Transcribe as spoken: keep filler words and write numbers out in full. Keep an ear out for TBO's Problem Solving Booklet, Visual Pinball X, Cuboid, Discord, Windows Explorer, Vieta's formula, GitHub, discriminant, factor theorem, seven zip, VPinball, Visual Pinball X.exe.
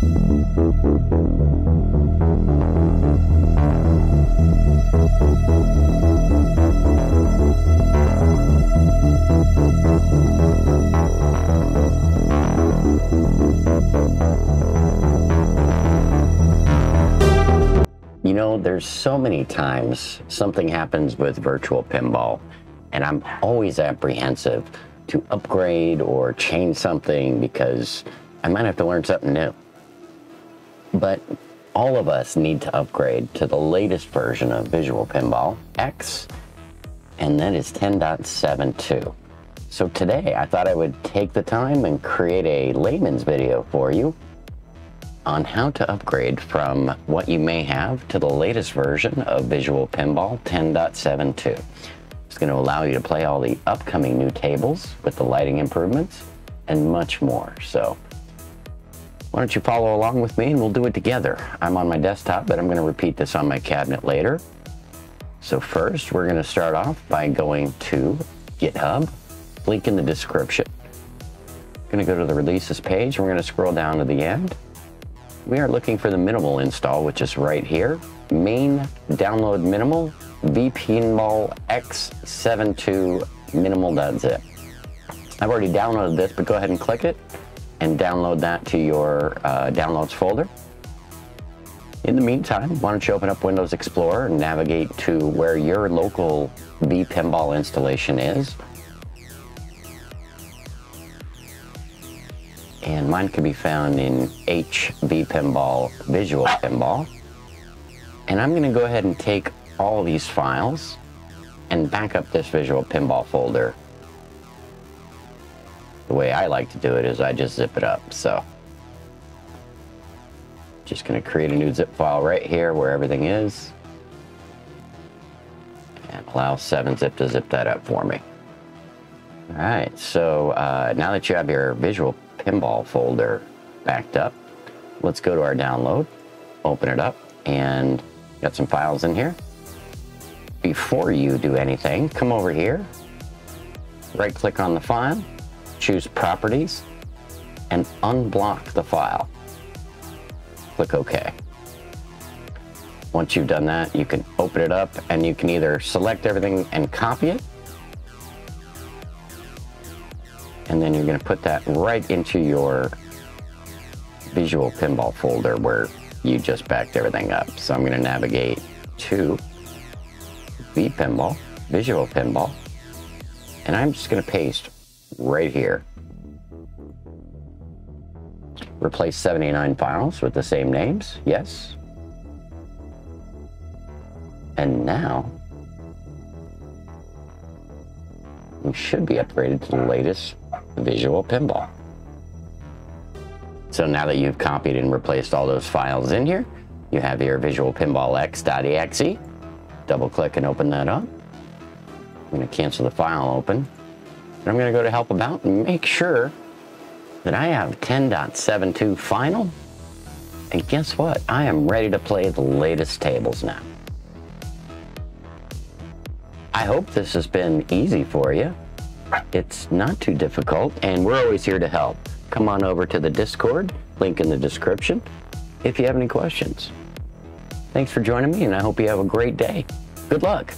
You know, there's so many times something happens with Virtual Pinball, and I'm always apprehensive to upgrade or change something because I might have to learn something new. But all of us need to upgrade to the latest version of Visual Pinball X, and that is ten point seven two. So today I thought I would take the time and create a layman's video for you on how to upgrade from what you may have to the latest version of Visual Pinball ten point seven two. It's going to allow you to play all the upcoming new tables with the lighting improvements and much more. So why don't you follow along with me and we'll do it together. I'm on my desktop, but I'm going to repeat this on my cabinet later. So first, we're going to start off by going to GitHub, link in the description. I'm going to go to the releases page. We're going to scroll down to the end. We are looking for the minimal install, which is right here. Main download minimal vpinball x seventy-two minimal dot zip. I've already downloaded this, but go ahead and click it and download that to your uh, downloads folder. In the meantime, why don't you open up Windows Explorer and navigate to where your local vPinball installation is. And mine can be found in hvpinball, Visual Pinball. And I'm gonna go ahead and take all these files and back up this Visual Pinball folder. The way I like to do it is I just zip it up. So just gonna create a new zip file right here where everything is and allow seven zip to zip that up for me. All right, so uh, now that you have your Visual Pinball folder backed up, let's go to our download, open it up, and got some files in here. Before you do anything, come over here, right click on the file, choose Properties, and unblock the file. Click OK. Once you've done that, you can open it up and you can either select everything and copy it, and then you're going to put that right into your Visual Pinball folder where you just backed everything up. So I'm going to navigate to vPinball, Visual Pinball, and I'm just going to paste right here. Replace seventy-nine files with the same names, yes. And now we should be upgraded to the latest Visual Pinball. So now that you've copied and replaced all those files in here, you have your Visual Pinball X.exe. Double click and open that up. I'm going to cancel the file open. And I'm going to go to Help About and make sure that I have ten point seven two final. And guess what? I am ready to play the latest tables now. I hope this has been easy for you. It's not too difficult, and we're always here to help. Come on over to the Discord, link in the description, if you have any questions. Thanks for joining me, and I hope you have a great day. Good luck.